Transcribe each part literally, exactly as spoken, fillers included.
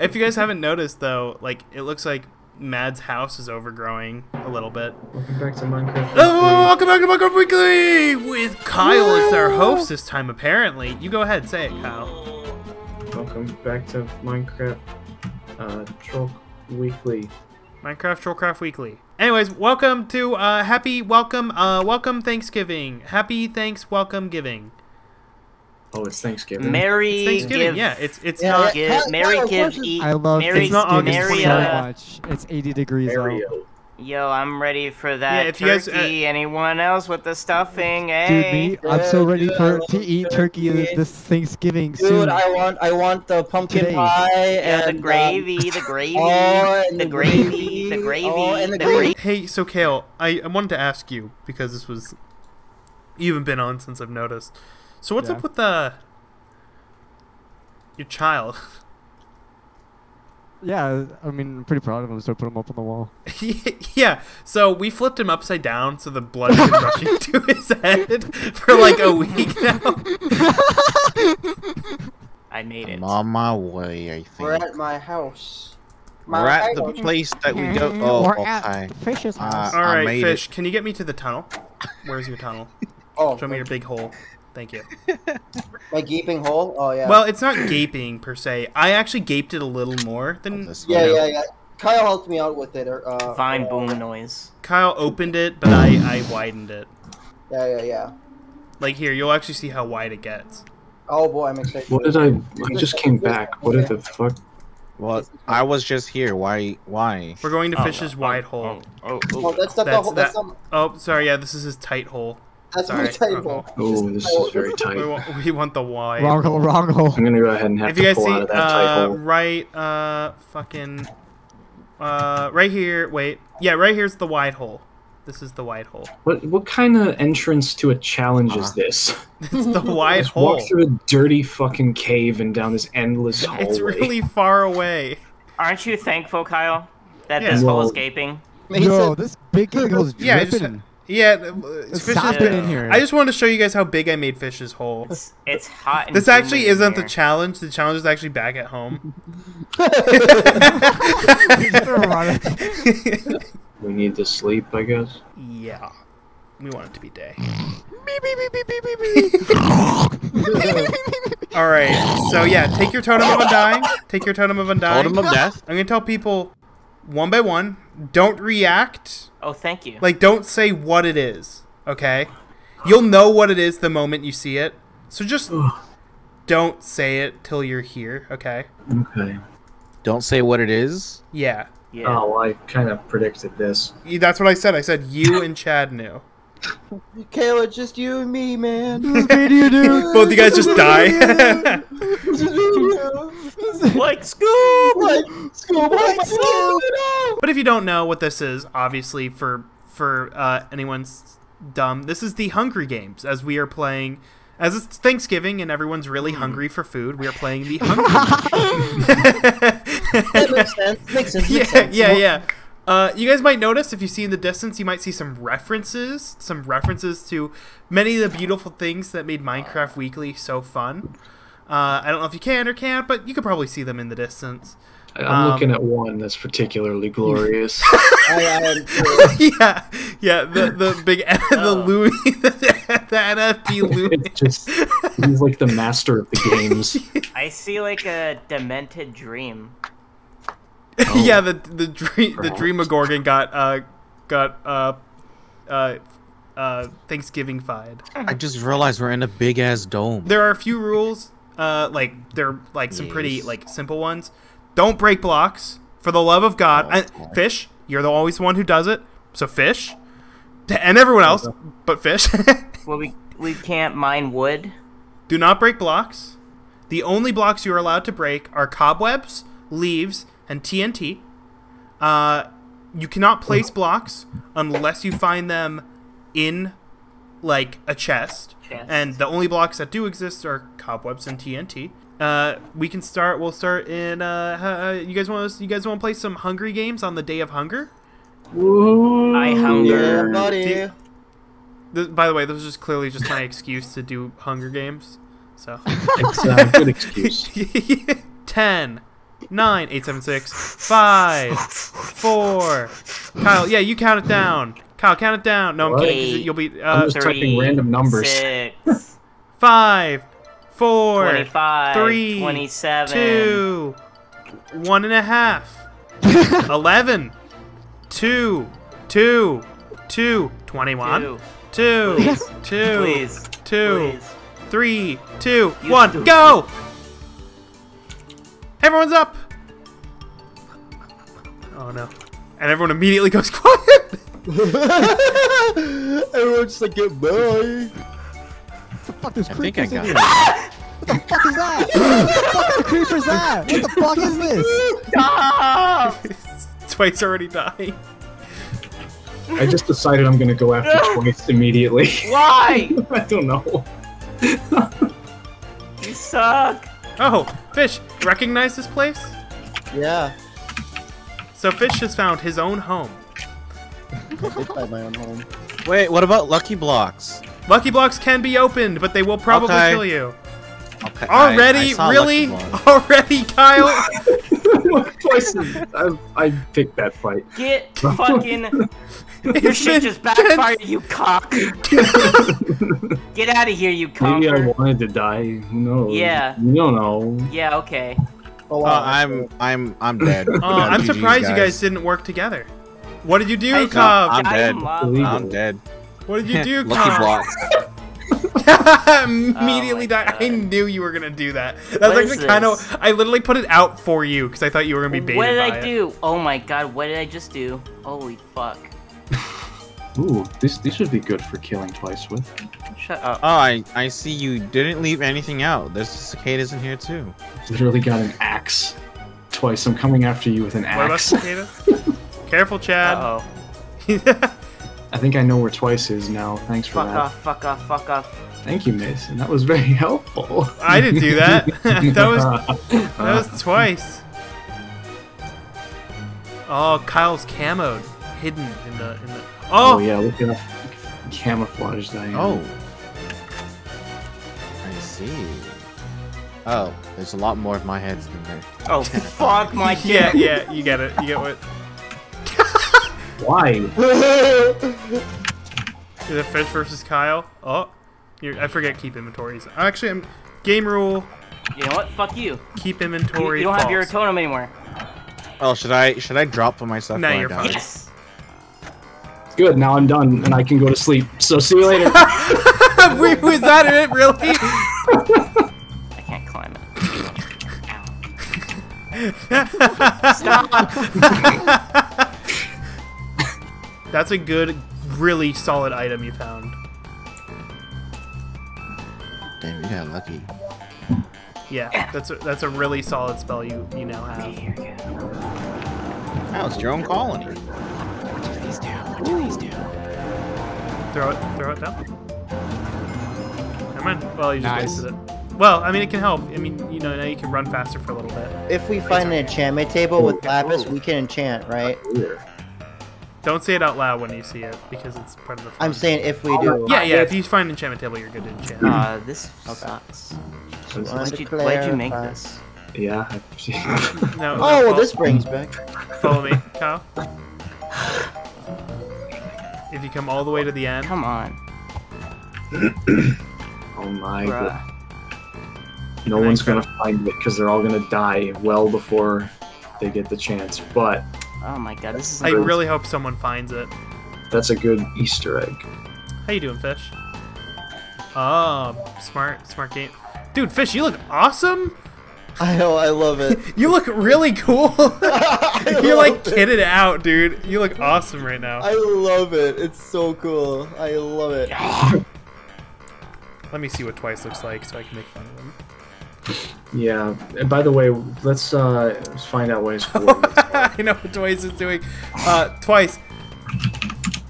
If you guys haven't noticed, though, like, it looks like Mad's house is overgrowing a little bit. Welcome back to Minecraft Weekly. Oh, welcome back to Minecraft Weekly! With Kyle Whoa. as our host this time, apparently. You go ahead, say it, Kyle. Welcome back to Minecraft uh, Troll Weekly. Minecraft Trollcraft Weekly. Anyways, welcome to, uh, happy, welcome, uh, welcome Thanksgiving. Happy Thanks, welcome giving. Oh, it's Thanksgiving. Merry it's Thanksgiving. Give, yeah, it's it's yeah, not give, Kyle, Merry Kyle, give eat. I love Merry, it's not August so much. It's eighty degrees out. Yo, I'm ready for that yeah, if turkey. You guys, uh, anyone else with the stuffing? Dude, hey. Me, I'm so ready dude, for to eat turkey dude. this Thanksgiving dude, soon. Dude, I want I want the pumpkin Today. pie yeah, and the gravy, um, the gravy, oh, the gravy, the gravy, oh, and the, the gravy. Hey, so Kale, I I wanted to ask you because this was you haven't been on since I've noticed. So what's yeah. up with the your child? Yeah, I mean, I'm pretty proud of him, so I put him up on the wall. Yeah, so we flipped him upside down so the blood's been rushing to his head for like a week now. I made it. I'm on my way, I think. We're at my house. My We're at house. the place that we go. Oh, We're okay. at the fish's house. Uh, All right, Fish, it. can you get me to the tunnel? Where's your tunnel? Oh, show me your big hole. Thank you. My gaping hole? Oh, yeah. Well, it's not gaping, per se. I actually gaped it a little more than... Oh, yeah, yeah, yeah. Kyle helped me out with it. Or, uh, Fine uh, boom noise. Kyle opened it, but I, I widened it. Yeah, yeah, yeah. Like, here, you'll actually see how wide it gets. Oh, boy, I'm excited. What did I... I just came back. What okay. the fuck? Well, I was just here. Why? Why? We're going to oh, Fish's oh, wide oh, hole. Oh, oh, oh. That's not that's the hole. That's that... not... Oh, sorry, yeah, this is his tight hole. That's Sorry. my table. Oh, this is very tight. We want, we want the wide. Wrong hole, wrong hole. I'm gonna go ahead and have if to you guys pull see, out of that uh, tight hole. Right, uh, fucking, uh, right here. Wait, yeah, right here's the wide hole. This is the wide hole. What what kind of entrance to a challenge uh-huh. is this? It's the wide Just hole. Walk through a dirty fucking cave and down this endless hallway. It's really far away. Aren't you thankful, Kyle, that yeah. this well, hole is gaping? No, this big hole is yeah, dripping. Yeah, stop it in here. I just wanted to show you guys how big I made Fish's hole. It's, it's hot. And this actually isn't the challenge. The challenge is actually back at home. We need to sleep, I guess. Yeah, we want it to be day. All right. So yeah, take your totem of undying. Take your totem of undying. Totem of death. I'm gonna tell people one by one. Don't react. Oh, thank you. Like, don't say what it is, okay? You'll know what it is the moment you see it. So just Ugh. don't say it till you're here, okay? Okay. Don't say what it is? Yeah. yeah. Oh, I kind of predicted this. That's what I said. I said you and Chad knew. Kayla, it's just you and me, man. Both you guys just die. Like Scoob! Like Scoob! Like Scoob! But if you don't know what this is, obviously for for uh, anyone's dumb, this is the Hunger Games. As we are playing, as it's Thanksgiving and everyone's really hungry for food, we are playing the Hunger Games. That makes sense. Makes sense. Makes yeah, sense. yeah, yeah. Uh, you guys might notice, if you see in the distance, you might see some references, some references to many of the beautiful things that made Minecraft Weekly so fun. Uh, I don't know if you can or can't, but you could probably see them in the distance. I'm um, looking at one that's particularly glorious. yeah, yeah, the the big the Louis, the, the N F T Louis. It's just, he's like the master of the games. I see like a demented dream. Oh, yeah, the the dream perhaps. the Dreamagorgon got uh got uh uh. uh Thanksgiving-fied. I just realized we're in a big-ass dome. There are a few rules. Uh, like they're like some yes. pretty like simple ones. Don't break blocks, for the love of God. Oh, I, Fish, you're the always one who does it. So Fish, and everyone else, but Fish. Well, we we can't mine wood. Do not break blocks. The only blocks you are allowed to break are cobwebs, leaves, and T N T. Uh, you cannot place blocks unless you find them in like a chest. Yes. And the only blocks that do exist are cobwebs and T N T. Uh, we can start. We'll start in. Uh, uh, you guys want to? You guys want to play some Hungry Games on the Day of Hunger? Ooh, I hunger. Yeah, buddy. You, this, by the way, this was just clearly just my excuse to do Hunger Games. So it's a good excuse. Ten, nine, eight, seven, six, five, four. Kyle, yeah, you count it down. Kyle, count it down. No, I'm what? kidding. 'Cause you'll be. Uh, I'm just three, typing random numbers. Six, five, four, twenty-five, three, twenty-seven, two, one and a half, eleven, two, two, two, twenty-one, two, two, please. two, please. two, please. three, two, you one, do. go! Everyone's up! Oh no. And everyone immediately goes quiet! Everyone's just like, goodbye! What the fuck, there's I creepers think I got in here? What the fuck is that? What the fuck creeper is that? What the fuck is this? Stop! Twice already died. I just decided I'm gonna go after Twice immediately. Why? I don't know. You suck! Oh, Fish, recognize this place? Yeah. So Fish has found his own home. I did find my own home. Wait, what about Lucky Blocks? Lucky Blocks can be opened, but they will probably okay. kill you. Okay. Already? I, I really? Already, Kyle? Twice I, I picked that fight. Get fucking... Your shit just backfired, you cock. Get out of here, you cock. Maybe I wanted to die. Who knows? Yeah. You don't know. Yeah. Okay. Oh, uh, I'm, I'm, I'm dead. Uh, I'm surprised guys. you guys didn't work together. What did you do, Cobb? I'm dead. I'm dead. What did you do, Cobb? Immediately oh died. I knew you were gonna do that. That's what actually kind of. I literally put it out for you because I thought you were gonna be baited. What did by I do? It. Oh my god! What did I just do? Holy fuck! Ooh, this this would be good for killing Twice with. Shut up. Oh, I, I see you didn't leave anything out. There's cicadas in here too. Literally got an axe. Twice, I'm coming after you with an axe. What about cicadas? Careful, Chad. Uh oh. I think I know where Twice is now. Thanks for fuck that. Fuck off, fuck off, fuck off. Thank you, Mason. That was very helpful. I didn't do that. that was that was Twice. Oh, Kyle's camoed. Hidden in the in the oh, oh yeah, look at how camouflaged I am. Oh, I see. Oh, there's a lot more of my heads than there. Oh fuck my head. Yeah, yeah, you get it. You get what? Why? Is it Fish versus Kyle? Oh, you're, I forget keep inventories. Actually, I'm game rule. You know what? Fuck you. Keep inventory. You, you don't false. have your totem anymore. Oh, should I should I drop for myself? No, you're fine. Yes. Good, now I'm done, and I can go to sleep. So see you later. Wait, was that it, really? I can't climb it. Stop! That's a good, really solid item you found. Damn, you got lucky. Yeah, that's a, that's a really solid spell you you now have. Now oh, it's your own colony. These two, these two. Throw it, throw it down. Never mind. Well, you just nice. wasted it. Well, I mean, it can help. I mean, you know, now you can run faster for a little bit. If we find an enchantment table with lapis, we can enchant, right? Don't say it out loud when you see it, because it's part of the fun. I'm saying if we do. Yeah, yeah, if you find an enchantment table, you're good to enchant. Uh, this sucks. Why'd you, why'd you make this? Yeah. no, oh, well, this brings back. Follow me, Kyle. If you come all the way to the end. Come on. Oh my Bruh. god. No and one's gonna find it because they're all gonna die well before they get the chance, but. Oh my god, this is I really, really hope someone finds it. That's a good Easter egg. How you doing, Fish? Oh, smart, smart game. Dude, Fish, you look awesome! I know, I love it. You look really cool. You're like kitted it. out, dude. You look awesome right now. I love it. It's so cool. I love it. Let me see what Twice looks like so I can make fun of him. Yeah. And by the way, let's uh, find out what he's doing. I know what Twice is doing. Uh, Twice.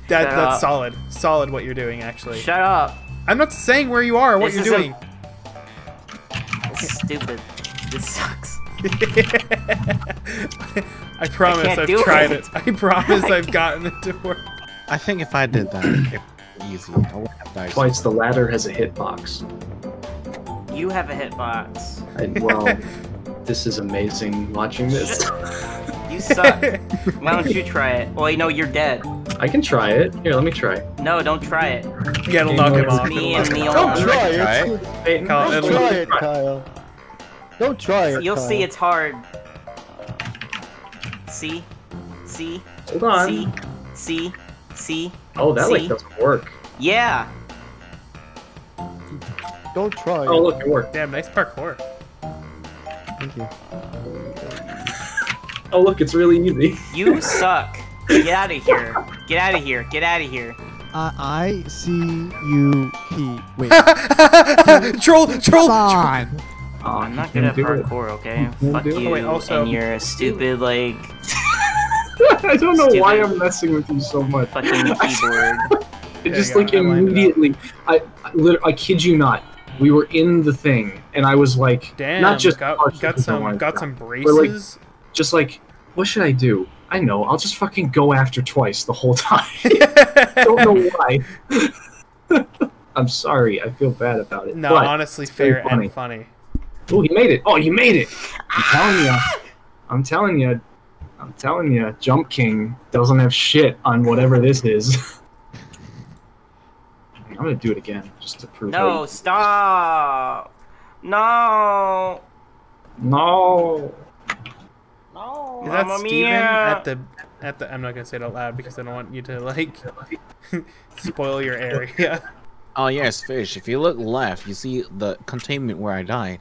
That, that's up. solid. Solid what you're doing, actually. Shut up. I'm not saying where you are or what this you're doing. A... This is stupid. This sucks. I promise I I've tried it. it. I promise I I've gotten it to work. I think if I did that, it would be easy. I wouldn't have dice. Twice, the ladder has a hitbox. You have a hitbox. Well, This is amazing watching this. You suck. Why don't you try it? Well, you know, you're dead. I can try it. Here, let me try. No, don't try it. You gotta lock him off. Me and me alone. Don't try it. Don't try it, don't try it, Kyle. Don't try it, You'll Kyle. see it's hard. See? See? Hold on. See? See? See? Oh, that, see? Like, doesn't work. Yeah. Don't try it. Oh, look, it worked. Damn, nice parkour. Thank you. Oh, look, it's really easy. You suck. Get out of here. Get out of here. Get out of here. Uh, I see you pee. Wait. troll, troll, Come on. Troll. Oh, I'm not good at parkour, it. okay? You Fuck you Wait, also, and your stupid, like... I don't know stupid. why I'm messing with you so much. Fucking keyboard. It just, like, immediately... I, I, literally, I kid you not. We were in the thing, and I was like... Damn, not just got, got, some, got some braces. But, like, just like, what should I do? I know, I'll just fucking go after twice the whole time. I don't know why. I'm sorry, I feel bad about it. No, but honestly, fair funny. and funny. Oh, he made it! Oh, you made it! I'm telling you, I'm telling you, I'm telling you, Jump King doesn't have shit on whatever this is. I'm gonna do it again, just to prove. No, stop! No! No! No! Is that Mama Steven Mia. at the at the? I'm not gonna say it out loud because I don't want you to like spoil your area. Oh yes, fish. If you look left, you see the containment where I died.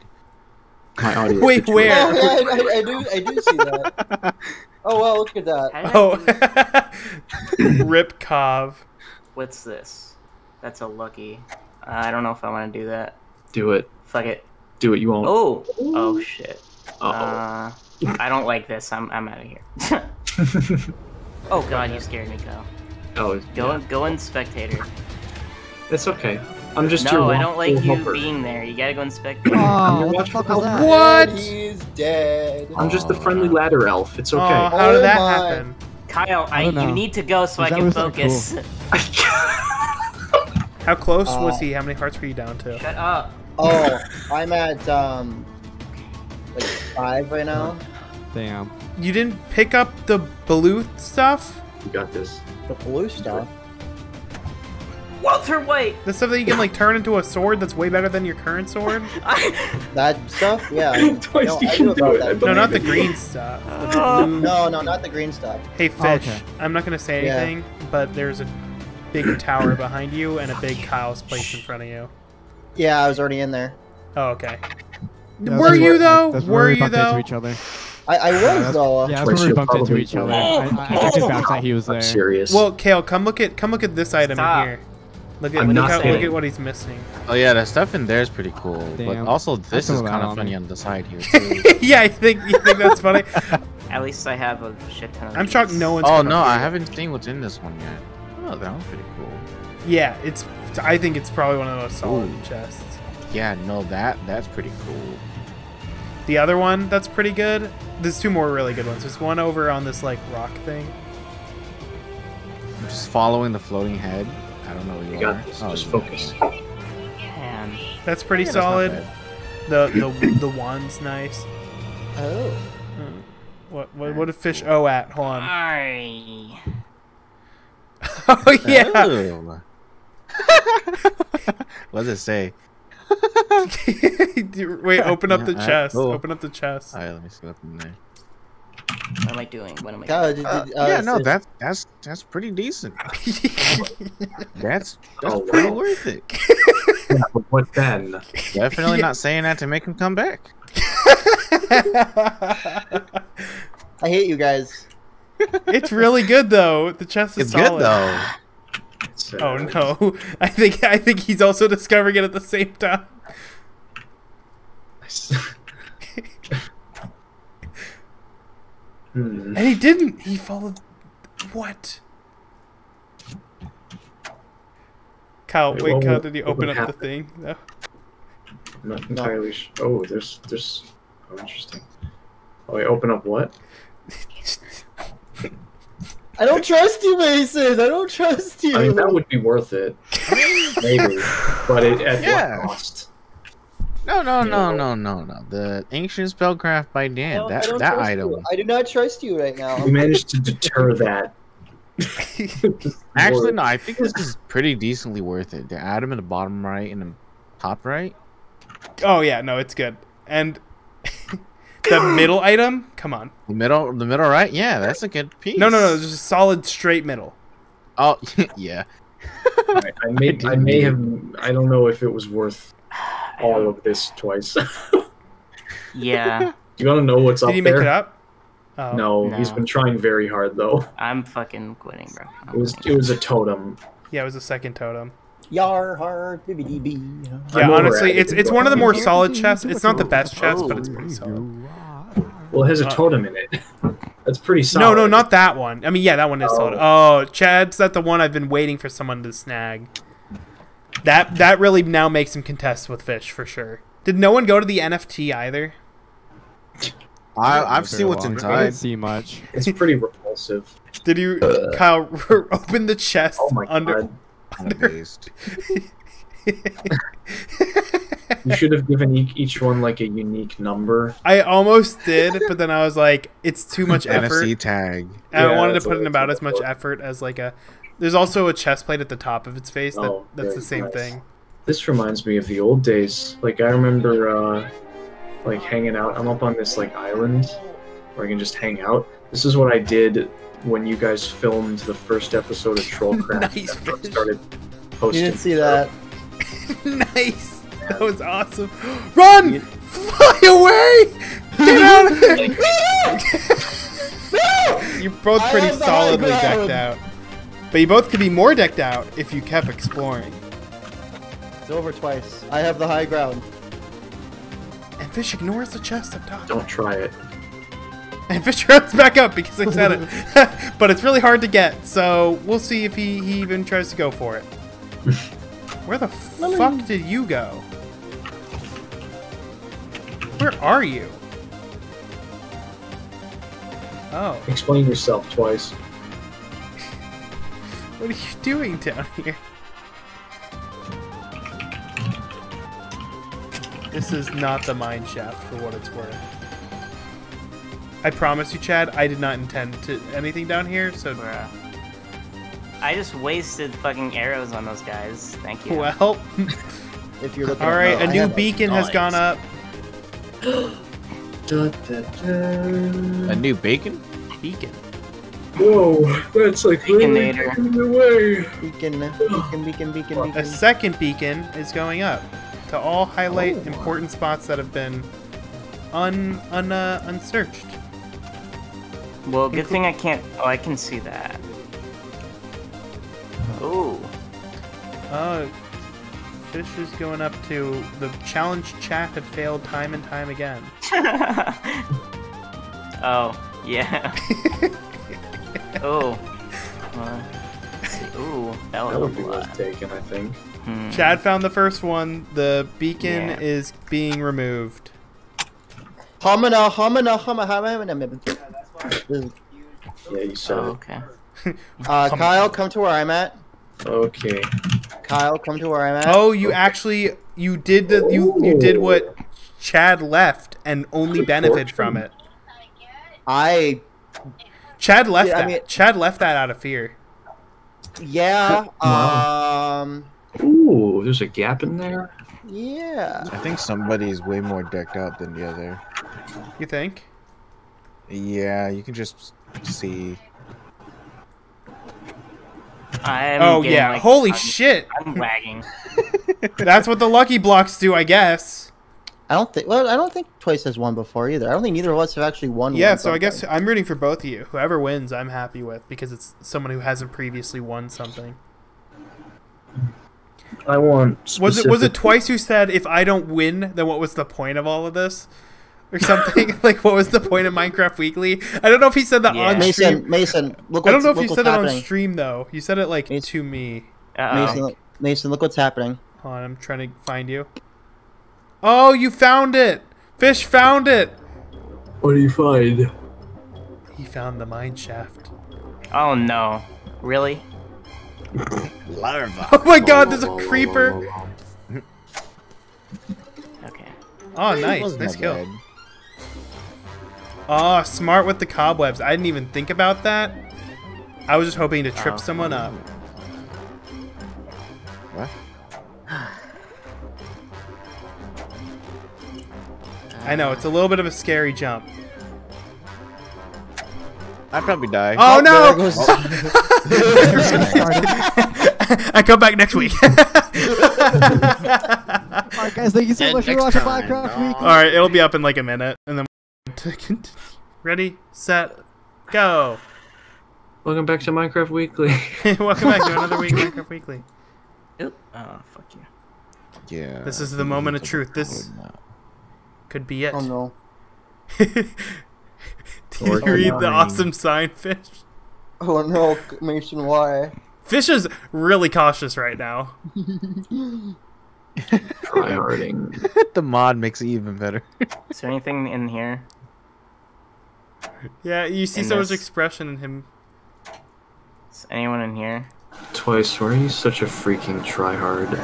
Wait, where? Yeah, yeah, I, I, do, I do see that. Oh, well, look at that. Oh. Rip Cov. What's this? That's a lucky. Uh, I don't know if I want to do that. Do it. Fuck it. Do it, you won't. Oh. Oh, shit. Uh-oh. Uh, I don't like this. I'm, I'm out of here. Oh, God, you scared me, Kyle. Oh, go, yeah. go in spectator. It's okay. I'm just no, your No, I don't like you helper. being there. You gotta go inspect. Oh, what the fuck is that? What? He's dead. I'm just the friendly ladder elf. It's okay. Oh, how oh did that my. happen? Kyle, I, I you need to go so I can focus. Cool. How close oh. was he? How many hearts were you down to? Shut up. Oh, I'm at um like five right now. Damn. You didn't pick up the blue stuff? You got this. The blue stuff? Walter White! The stuff that you can, like, turn into a sword that's way better than your current sword? That stuff? Yeah. Twice no, you I can do it. No, not the green stuff. Uh, no, no, not the green stuff. Hey, Fish, oh, okay. I'm not going to say anything, yeah. but there's a big tower behind you and a big Kyle's place in front of you. Yeah, I was already in there. Oh, okay. Yeah, were you, where, though? Were where you, though? Into each other. I, I was though. Yeah, that's when we bumped into each other. I, I, I just found out he was there. I'm serious. Well, Kale, come look at, come look at this item Stop. in here. Look at, look, how, look at what he's missing. Oh yeah, the stuff in there is pretty cool. Damn. But also, this is kind of funny on the side here too. Yeah, I think you think that's funny. At least I have a shit ton of. I'm shocked no one's. Oh no, I haven't seen what's in this one yet. Oh, that one's pretty cool. Yeah, it's. I think it's probably one of those solid Ooh. chests. Yeah, no, that that's pretty cool. The other one that's pretty good. There's two more really good ones. There's one over on this like rock thing. I'm just following the floating head. I don't know what you, you got this. Oh, just focus. Man. That's pretty yeah, solid. That's the the the wand's nice. Oh. Hmm. What what what did Fish O at? Hold on. I... Oh yeah. Oh. What does it say? Wait, open up yeah, the right, chest. Cool. Open up the chest. All right, let me see what's in there. What am I doing? What am I doing? Uh, uh, yeah, no, that's that's that's pretty decent. that's that's oh, pretty wow. worth it. Yeah, but what then? Definitely yeah. not saying that to make him come back. I hate you guys. It's really good though. The chest is it's solid. It's good though. Oh no! I think I think he's also discovering it at the same time. And he didn't. He followed. What? Kyle, wait, wait Kyle, did you open up happen? the thing? No. I'm not entirely sure. Oh, there's, there's. Oh, interesting. Oh, wait, open up what? I don't trust you, Mason. I don't trust you. I mean, that would be worth it, maybe, but it, at yeah. what cost? No, no, no, no, no, no. The ancient spellcraft by Dan. No, that that item. You. I do not trust you right now. We managed to deter that. Actually, no. I think this is pretty decently worth it. The item in the bottom right and the top right. Oh yeah, no, it's good. And the middle item. Come on. The middle, the middle right. Yeah, that's a good piece. No, no, no. Just a solid straight middle. Oh yeah. I, I may, I, I may have. I don't know if it was worth all of this twice. Yeah. You want to know what's up there? Did he make it up? Oh. No, no, he's been trying very hard though. I'm fucking quitting, bro. I'm it was quitting. It was a totem. Yeah, it was a second totem. Yar hard, B B D B. Yeah, honestly, it's it's one of the more solid chests. It's not the best chest, but it's pretty solid. Well, it has a totem in it. That's pretty solid. No, no, not that one. I mean, yeah, that one is oh. solid. Oh, Chad's that the one I've been waiting for someone to snag. That that really now makes him contest with fish for sure. Did no one go to the N F T either? I, I've seen what's long. inside. I didn't see much. It's pretty repulsive. Did you, uh, Kyle, open the chest? Oh my under, god! Under... You should have given each one like a unique number. I almost did, but then I was like, it's too much effort. N F C tag. I yeah, wanted to put in about as much book. effort as like a. There's also a chest plate at the top of its face. Oh, that, that's the same nice. thing. This reminds me of the old days. Like, I remember, uh, like, hanging out. I'm up on this, like, island where I can just hang out. This is what I did when you guys filmed the first episode of Trollcraft. Nice fish. Started posting. You didn't see that. Nice. That was awesome. Run! You... Fly away! Get out of there! No! You're both pretty solidly decked out. But you both could be more decked out if you kept exploring. It's over twice. I have the high ground. And Fish ignores the chest up top. Don't try it. And Fish runs back up because I said it. But it's really hard to get, so we'll see if he, he even tries to go for it. Where the Lily. fuck did you go? Where are you? Oh. Explain yourself twice. What are you doing down here? This is not the mine shaft for what it's worth. I promise you, Chad, I did not intend to anything down here, so... Bruh. I just wasted fucking arrows on those guys. Thank you. Well... if you're looking. Alright, a new beacon has gone up. da, da, da. A new bacon? Beacon. Whoa, that's like really taking it away. Beacon, beacon, beacon, beacon, beacon. A second beacon is going up to all highlight oh. important spots that have been un un uh, unsearched. Well, good thing I can't. Oh, I can see that. Oh. Uh, Fish is going up to the challenge chat had failed time and time again. Oh yeah. Oh, uh, ooh, that, that would be worth taken, I think. Hmm. Chad found the first one. The beacon yeah. is being removed. Homina, homina, homina, homina. Yeah, you said oh, it. Okay. uh, Kyle, come to where I'm at. Okay. Kyle, come to where I'm at. Oh, you okay. actually, you did the, you you did what Chad left and only benefited from it. I. Chad left yeah, that. I mean, Chad left that out of fear. Yeah. Wow. Um. Ooh, there's a gap in there. Yeah. I think somebody's way more decked out than the other. You think? Yeah, you can just see. I'm oh getting, yeah! Like, Holy I'm, shit! I'm lagging. That's what the lucky blocks do, I guess. I don't think. Well, I don't think Twice has won before either. I don't think either of us have actually won. Yeah, so I guess I'm rooting for both of you. Whoever wins, I'm happy with because it's someone who hasn't previously won something. I won. Was it was it Twice who said, "If I don't win, then what was the point of all of this?" Or something like, "What was the point of Minecraft Weekly?" I don't know if he said that yeah. on Mason, stream. Mason, Mason, look. I don't know if you said happening. it on stream though. You said it like Mason, to me. Uh-oh. Mason, look, Mason, look what's happening. Hold on, I'm trying to find you. Oh, you found it! Fish found it! What do you find? He found the mine shaft. Oh no. Really? Larva. Oh my god, there's a creeper! Okay. Oh, nice. Nice kill. Oh, smart with the cobwebs. I didn't even think about that. I was just hoping to trip oh. someone up. What? I know, it's a little bit of a scary jump. I'd probably die. Oh, oh no! Goes... I come back next week. Alright guys, thank you so and much for watching Blackcraft Weekly. Alright, it'll be up in like a minute. And then we'll continue. Ready, set, go. Welcome back to Minecraft Weekly. Welcome back to another week of Minecraft Weekly. Yep. Oh, fuck you. Yeah. yeah. This is the moment of truth. This could be it. Oh no. Did you read the awesome sign, Fish? Oh no, Mason, why? Fish is really cautious right now. Tryharding. The mod makes it even better. Is there anything in here? Yeah, you see in so this? much expression in him. Is anyone in here? Twice, why are you such a freaking tryhard?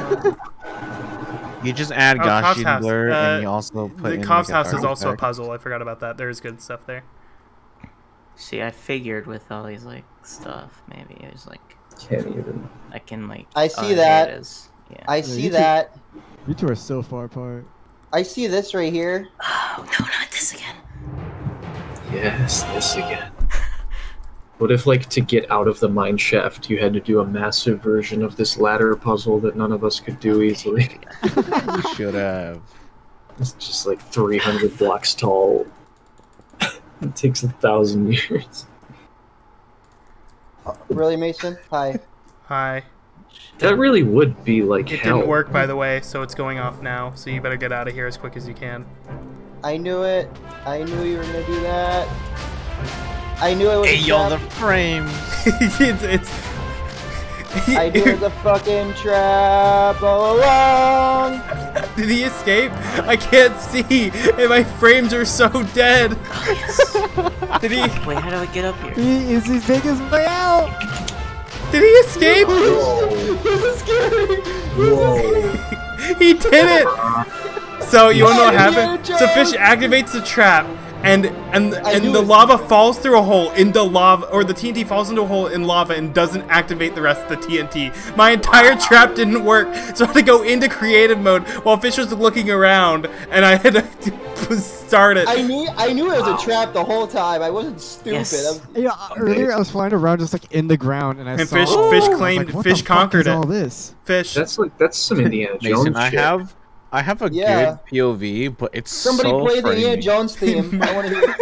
You just add oh, Gaussian blur, uh, and you also put the in, Coff's like, house is also effect. a puzzle. I forgot about that. There's good stuff there. See, I figured with all these like stuff, maybe it was like can't even. I can like. I see oh, that. It is. Yeah. I see you two, that. You two are so far apart. I see this right here. Oh no, not this again. Yes, this again. What if, like, to get out of the mine shaft, you had to do a massive version of this ladder puzzle that none of us could do easily? We should have. It's just like three hundred blocks tall. It takes a thousand years. Really, Mason? Hi. Hi. That really would be like it hell. It didn't work, by the way, so it's going off now. So you better get out of here as quick as you can. I knew it. I knew you were gonna do that. I knew it was. Hey, y'all, the frames. it's, it's... I knew it was a fucking trap all along. Did he escape? I can't see, and my frames are so dead. Oh, yes. Did he? Wait, how do I get up here? He is as big as my out. Did he escape? Whoa. This is scary. Whoa. He did it. So you wanna know what happened? So Fish activates the trap. And and and the lava falls through a hole in the lava, or the T N T falls into a hole in lava and doesn't activate the rest of the T N T. My entire trap didn't work, so I had to go into creative mode while Fish was looking around, and I had to start it. I knew I knew it was wow. a trap the whole time. I wasn't stupid. Yes. I was, yeah, earlier I was flying around just like in the ground, and I and saw. Fish, oh, Fish claimed, like, Fish conquered it. All this? Fish. That's like that's some Indiana Jones shit. I have. I have a yeah. good P O V, but it's Somebody so Somebody play the Indiana Jones theme. I want to hear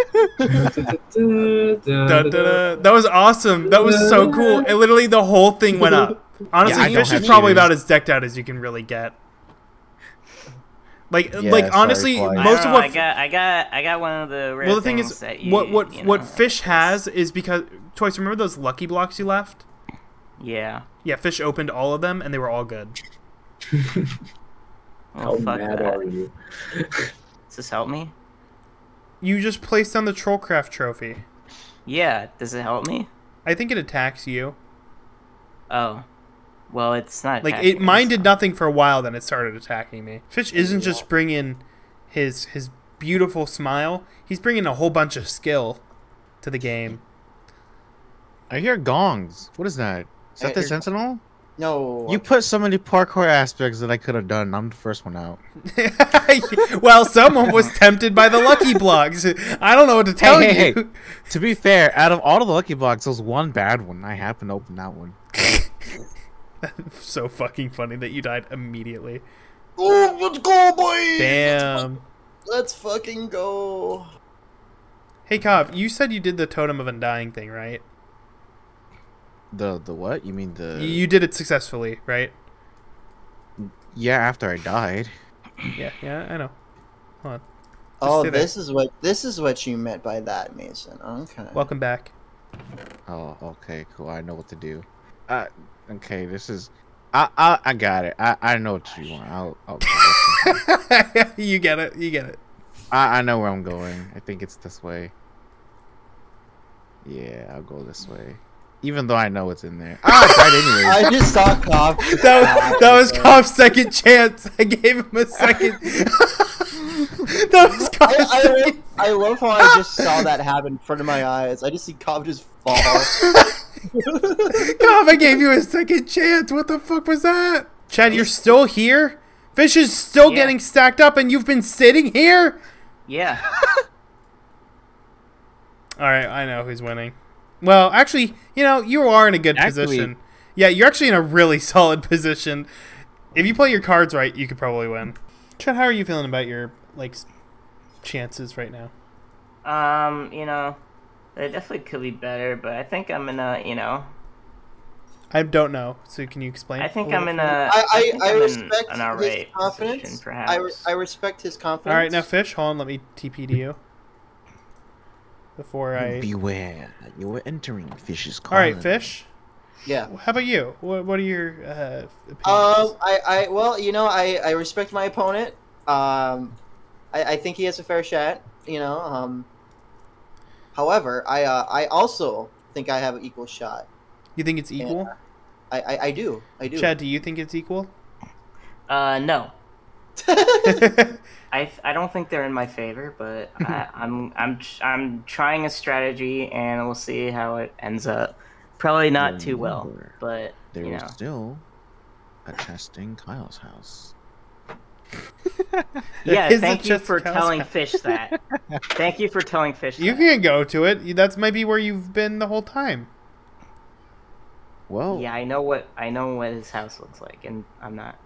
it. That was awesome. That was so cool. It literally, the whole thing went up. Honestly, yeah, Fish is probably about as decked out as you can really get. Like, yeah, like honestly, sorry, most of what I got, I got, I got one of the. Rare well, the thing is, you, what what you know, what Fish has is because Toys. Remember those lucky blocks you left? Yeah. Yeah, Fish opened all of them, and they were all good. Oh, How fuck mad that. are you? Does this help me? You just placed on the Trollcraft trophy. Yeah, does it help me? I think it attacks you. Oh. Well, it's not like it. Mine did nothing for a while, then it started attacking me. Fish isn't just bringing his his beautiful smile. He's bringing a whole bunch of skill to the game. I hear gongs. What is that? Is that I, the I, Sentinel? No. You put so many parkour aspects that I could have done. I'm the first one out. Well, someone was tempted by the lucky blocks. I don't know what to tell hey, hey, you. Hey. To be fair, out of all of the lucky blocks, there was one bad one. I happened to open that one. That's so fucking funny that you died immediately. Oh, let's go, boy! Damn. Let's fucking go. Hey, Kav, you said you did the Totem of Undying thing, right? The the what? You mean the... You did it successfully, right? Yeah, after I died. Yeah, yeah, I know. Hold on. Just oh, this is what this is what you meant by that, Mason. Okay. Welcome back. Oh, okay, cool. I know what to do. Uh, okay, this is... I I, I got it. I, I know what you want. I'll... I'll... You get it. You get it. I, I know where I'm going. I think it's this way. Yeah, I'll go this way. Even though I know what's in there. Ah, I tried anyway. I just saw Kav. That was, that was Kav's second chance. I gave him a second. That was Cobb. I, I, love, I love how I just saw that happen in front of my eyes. I just see Cobb just fall. Cobb, I gave you a second chance. What the fuck was that? Chad, you're still here? Fish is still yeah. getting stacked up and you've been sitting here? Yeah. Alright, I know who's winning. Well, actually, you know, you are in a good actually. position. Yeah, you're actually in a really solid position. If you play your cards right, you could probably win. Chad, how are you feeling about your, like, chances right now? Um, you know, they definitely could be better, but I think I'm in a, you know... I don't know, so can you explain? I think I'm in a... I, I, I, I respect in, an his confidence. Position, perhaps. I, re I respect his confidence. Alright, now Fish, hold on, let me T P to you. Before I... Beware, you were entering Fish's colony. Alright, Fish. Yeah. How about you? What, what are your uh, opinions? Um, I, I, well, you know, I, I respect my opponent. Um, I, I think he has a fair shot, you know. Um, however, I, uh, I also think I have an equal shot. You think it's equal? And, uh, I, I, I do. I do. Chad, do you think it's equal? Uh, no. I, I don't think they're in my favor, but I, I'm, I'm, I'm trying a strategy, and we'll see how it ends up. Probably not too well, but there was still a chest in Kyle's house. Yeah, thank you for telling Fish that. Thank you for telling Fish that. You can go to it. That's maybe where you've been the whole time. Well, yeah, I know what I know what his house looks like, and I'm not.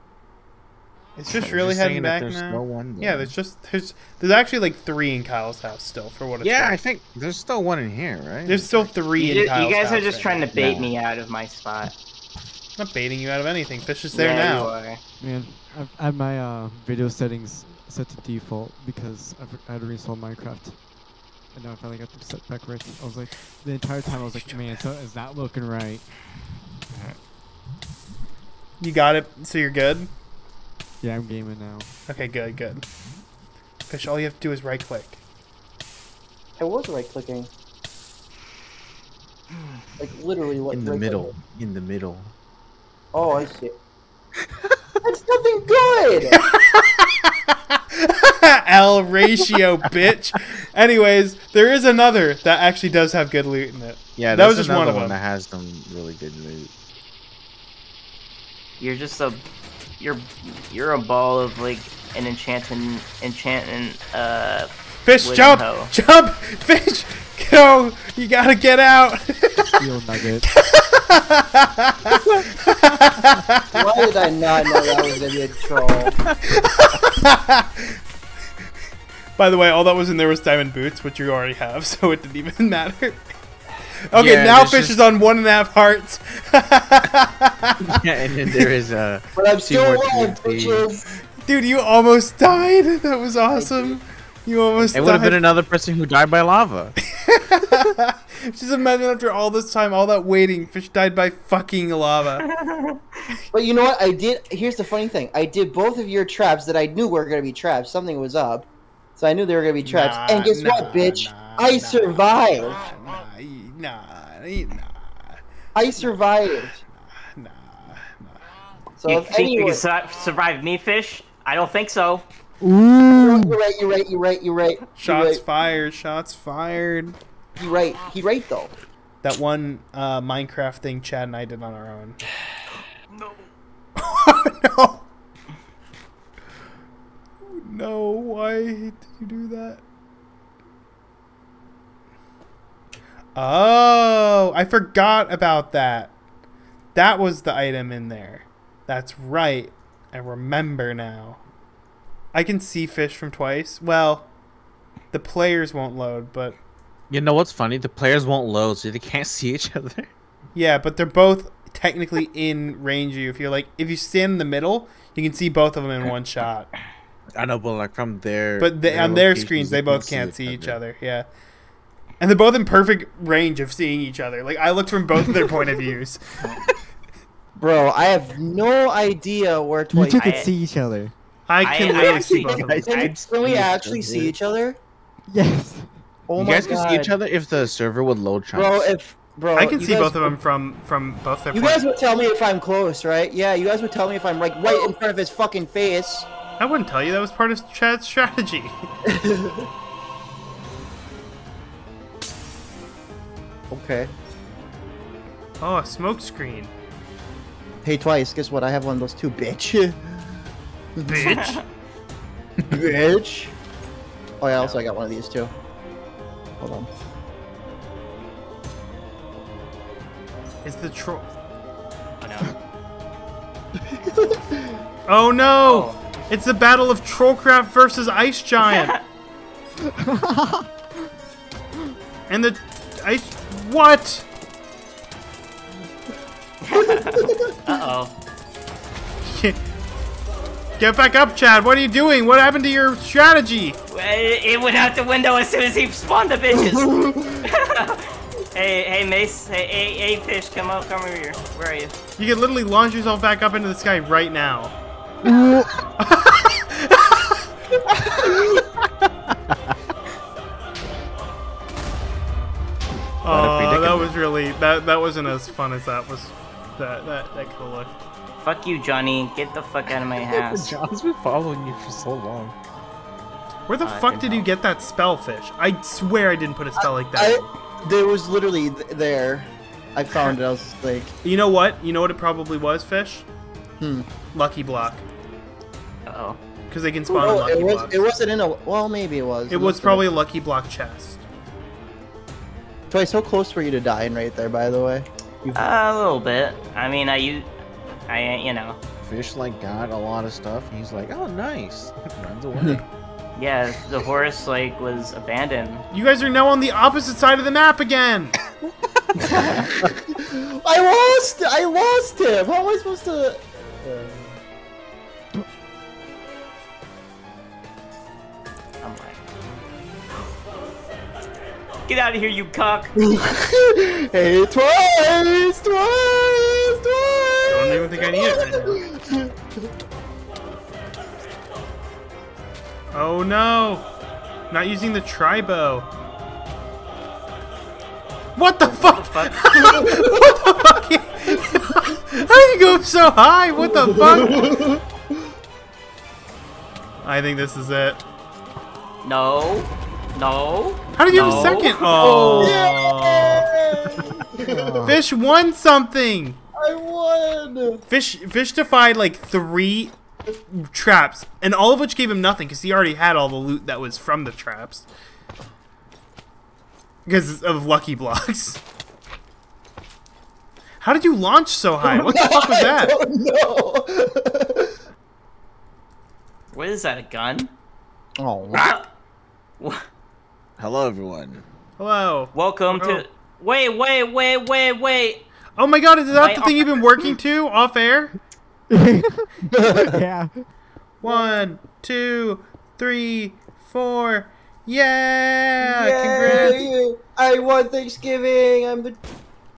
It's just really heading back now. Yeah, there's just there's there's actually like three in Kyle's house still for what it's worth. Yeah, I think there's still one in here, right? There's still three in Kyle's house. You guys are just trying to bait me out of my spot. I'm not baiting you out of anything. Fish is there now. Yeah, you are. Man, I've, I have my uh, video settings set to default because I've, I had to reinstall Minecraft, and now I finally got them set back right. I was like, the entire time I was like, man, so it's not looking right. You got it. So you're good. Yeah, I'm gaming now. Okay, good, good. Fish, all you have to do is right-click. I was right-clicking. Like, literally what? In the right middle. Clicking. In the middle. Oh, I see. That's nothing good! L ratio, bitch. Anyways, there is another that actually does have good loot in it. Yeah, that was just one of them. That has some really good loot. You're just a... You're you're a ball of like an enchanting enchanting uh Fish, jump hoe. Jump Fish, go, you gotta get out. Steel nugget. Why did I not know that was gonna be a troll? By the way, all that was in there was diamond boots, which you already have, so it didn't even matter. Okay, yeah, now Fish just... is on one and a half hearts. Yeah, and then there is a. But I'm still alive, bitches. Dude, you almost died. That was awesome. You almost. It died. It would have been another person who died by lava. Just imagine after all this time, all that waiting, Fish died by fucking lava. But you know what? I did. Here's the funny thing. I did both of your traps that I knew were gonna be traps. Something was up, so I knew they were gonna be traps. Nah, and guess nah, what, bitch? Nah, I nah, survived. Nah, nah. Nah, nah. I survived. Nah, nah, nah. So you if think anyone... you can survive me, Fish? I don't think so. Ooh. You're right, you're right, you're right, you're right. Shots you're right. fired, shots fired. You're right, he right though. That one uh, Minecraft thing Chad and I did on our own. No. No. No, why did you do that? Oh, I forgot about that. That was the item in there. That's right. I remember now. I can see Fish from twice. Well, the players won't load, but... You know what's funny? The players won't load, so they can't see each other. Yeah, but they're both technically in range of you. If you're like, if you stand in the middle, you can see both of them in one shot. I know, but like from their... But they, their on their screens, they both can't see each other. Yeah. And they're both in perfect range of seeing each other. Like, I looked from both of their point of views. Bro, I have no idea where twice... You two can see each other. I can I, really see both of them. Can, can we actually see each other? Yes. Oh my god. You guys can see each other if the server would load chunks. Bro, if... Bro, I can see guys, both of them from, from both their points. You guys would tell me if I'm close, right? Yeah, you guys would tell me if I'm, like, right in front of his fucking face. I wouldn't tell you. That was part of Chad's strategy. Okay. Oh, a smoke screen. Hey, Twice, guess what? I have one of those too, bitch. Bitch? Bitch? Oh, yeah, also I got one of these too. Hold on. It's the troll. Oh, no. Oh no! Oh. It's the battle of Trollcraft versus Ice Giant! And the ice... What?! Uh-oh. Get back up, Chad! What are you doing? What happened to your strategy? It went out the window as soon as he spawned the bitches! hey, hey, Mace. Hey, hey, hey, Fish, come up, come over here. Where are you? You can literally launch yourself back up into the sky right now. Oh, that was really that that wasn't as fun as that was that that that could look. Fuck you, Johnny, get the fuck out of my house. John's been following you for so long. Where the uh, fuck did you get that spell, Fish? I swear I didn't put a spell I, like that. I, there was literally th there. I found it, I was like, you know what? You know what it probably was, Fish? Hmm. Lucky block. Uh-oh. Because they can spawn oh, a lucky it was, block. It wasn't in a... Well, maybe it was. It, it was probably a lucky block chest. Twice, how close were you to dying right there, by the way? Uh, a little bit. I mean, I... You, I, you know. Fish, like, got a lot of stuff, and he's like, oh, nice. Runs away. Yeah, the horse, like, was abandoned. You guys are now on the opposite side of the map again! I lost! I lost him! How am I supposed to... I'm like, get out of here, you cock! Hey, Twice, Twice, Twice! I don't even think I need it right now. Oh no! Not using the tri-bow. What the fuck? What the fuck? How do you go so high? What the fuck? I think this is it. No. No. How did you no. have a second? Oh. Fish won something. I won. Fish Fish defied like three traps, and all of which gave him nothing because he already had all the loot that was from the traps. Because of lucky blocks. How did you launch so high? What the no, fuck was that? I don't know. What is that, a gun? Oh. Ah. Hello, everyone. Hello. Welcome oh. to... Wait, wait, wait, wait, wait. Oh my god, is that my the thing you've been working to off air? Yeah. One, two, three, four. Yeah! Yay. Congrats! I won Thanksgiving! I'm the...